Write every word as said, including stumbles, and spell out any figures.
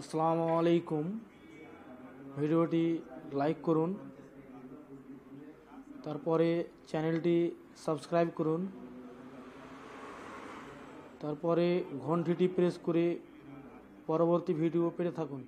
আসসালামু আলাইকুম। ভিডিওটি লাইক করুন, তারপরে চ্যানেলটি সাবস্ক্রাইব করুন, তারপরে ঘন্টিটি প্রেস করে পরবর্তী ভিডিও পেতে থাকুন।